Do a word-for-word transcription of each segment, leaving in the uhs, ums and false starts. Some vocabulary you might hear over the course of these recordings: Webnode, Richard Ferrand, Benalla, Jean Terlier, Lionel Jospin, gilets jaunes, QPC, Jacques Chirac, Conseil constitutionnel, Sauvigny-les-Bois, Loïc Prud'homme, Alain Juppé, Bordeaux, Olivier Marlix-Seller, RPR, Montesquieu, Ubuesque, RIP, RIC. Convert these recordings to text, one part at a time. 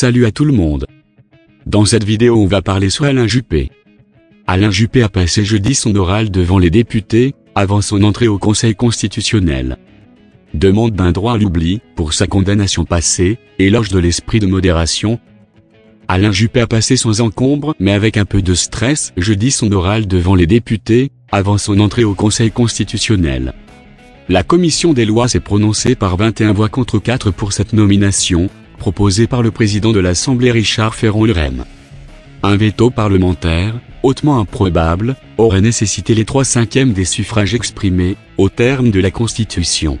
Salut à tout le monde. Dans cette vidéo on va parler sur Alain Juppé. Alain Juppé a passé jeudi son oral devant les députés, avant son entrée au Conseil constitutionnel. Demande d'un droit à l'oubli, pour sa condamnation passée, éloge de l'esprit de modération. Alain Juppé a passé sans encombre mais avec un peu de stress jeudi son oral devant les députés, avant son entrée au Conseil constitutionnel. La commission des lois s'est prononcée par vingt et une voix contre quatre pour cette nomination, proposée par le président de l'Assemblée Richard Ferrand. Un veto parlementaire, hautement improbable, aurait nécessité les trois cinquièmes des suffrages exprimés, au terme de la Constitution.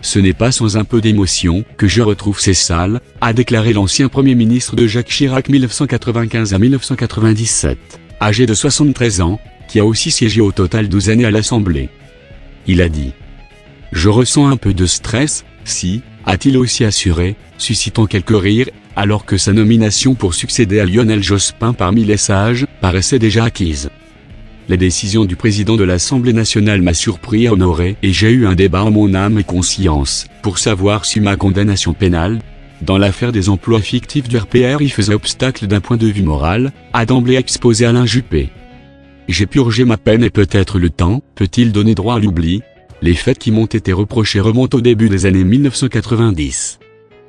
Ce n'est pas sans un peu d'émotion que je retrouve ces salles, a déclaré l'ancien Premier ministre de Jacques Chirac mille neuf cent quatre-vingt-quinze à mille neuf cent quatre-vingt-dix-sept, âgé de soixante-treize ans, qui a aussi siégé au total douze années à l'Assemblée. Il a dit « Je ressens un peu de stress, si, a-t-il aussi assuré, suscitant quelques rires, alors que sa nomination pour succéder à Lionel Jospin parmi les sages, paraissait déjà acquise. La décision du président de l'Assemblée nationale m'a surpris et honoré et j'ai eu un débat en mon âme et conscience, pour savoir si ma condamnation pénale, dans l'affaire des emplois fictifs du R P R y faisait obstacle d'un point de vue moral, a d'emblée exposé Alain Juppé. J'ai purgé ma peine et peut-être le temps peut-il donner droit à l'oubli. Les faits qui m'ont été reprochés remontent au début des années mille neuf cent quatre-vingt-dix.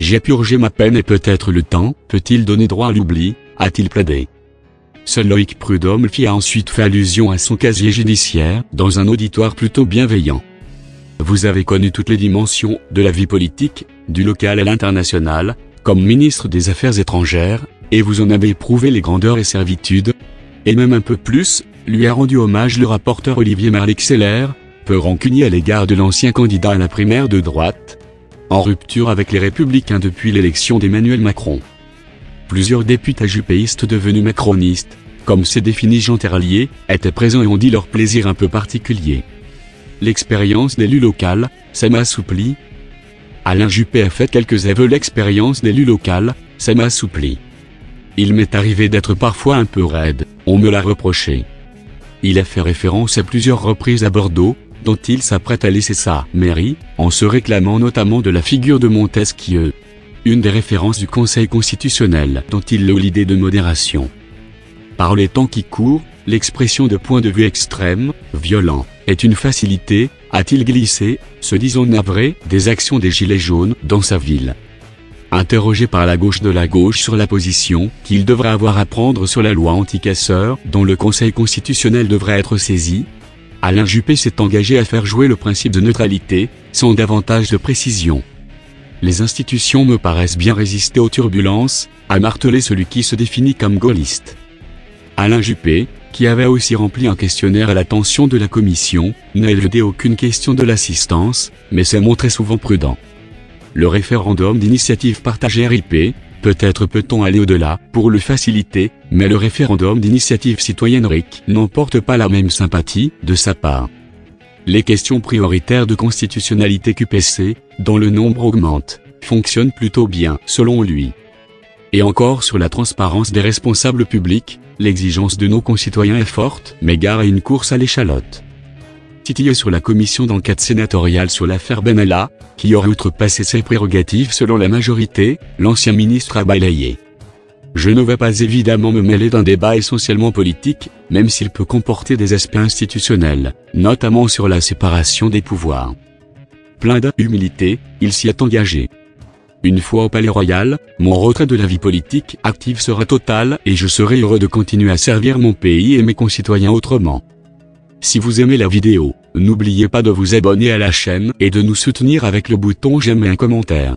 J'ai purgé ma peine et peut-être le temps peut-il donner droit à l'oubli, a-t-il plaidé. Seul Loïc Prud'homme fit ensuite fait allusion à son casier judiciaire, dans un auditoire plutôt bienveillant. Vous avez connu toutes les dimensions de la vie politique, du local à l'international, comme ministre des Affaires étrangères, et vous en avez éprouvé les grandeurs et servitudes. Et même un peu plus, lui a rendu hommage le rapporteur Olivier Marlix-Seller, peu rancunier à l'égard de l'ancien candidat à la primaire de droite, en rupture avec les Républicains depuis l'élection d'Emmanuel Macron. Plusieurs députés juppéistes devenus macronistes, comme s'est défini Jean Terlier, étaient présents et ont dit leur plaisir un peu particulier. L'expérience d'élu local, ça m'a assoupli. Alain Juppé a fait quelques aveux. L'expérience d'élu local, ça m'a assoupli. Il m'est arrivé d'être parfois un peu raide, on me l'a reproché. Il a fait référence à plusieurs reprises à Bordeaux, dont il s'apprête à laisser sa mairie, en se réclamant notamment de la figure de Montesquieu. Une des références du Conseil constitutionnel dont il loue l'idée de modération. Par les temps qui courent, l'expression de point de vue extrême, violent, est une facilité, a-t-il glissé, se disant navré des actions des gilets jaunes dans sa ville. Interrogé par la gauche de la gauche sur la position qu'il devra avoir à prendre sur la loi anti-casseurs dont le Conseil constitutionnel devrait être saisi, Alain Juppé s'est engagé à faire jouer le principe de neutralité, sans davantage de précision. Les institutions me paraissent bien résister aux turbulences, a martelé celui qui se définit comme gaulliste. Alain Juppé, qui avait aussi rempli un questionnaire à l'attention de la commission, n'a élevé aucune question de l'assistance, mais s'est montré souvent prudent. Le référendum d'initiative partagée R I P, peut-être peut-on aller au-delà pour le faciliter, mais le référendum d'initiative citoyenne R I C n'emporte pas la même sympathie de sa part. Les questions prioritaires de constitutionnalité Q P C, dont le nombre augmente, fonctionnent plutôt bien, selon lui. Et encore sur la transparence des responsables publics, l'exigence de nos concitoyens est forte, mais gare à une course à l'échalote. Titillé sur la commission d'enquête sénatoriale sur l'affaire Benalla, qui aurait outrepassé ses prérogatives selon la majorité, l'ancien ministre a balayé. Je ne vais pas évidemment me mêler d'un débat essentiellement politique, même s'il peut comporter des aspects institutionnels, notamment sur la séparation des pouvoirs. Plein d'humilité, il s'y est engagé. Une fois au Palais Royal, mon retrait de la vie politique active sera total et je serai heureux de continuer à servir mon pays et mes concitoyens autrement. Si vous aimez la vidéo, n'oubliez pas de vous abonner à la chaîne et de nous soutenir avec le bouton j'aime et un commentaire.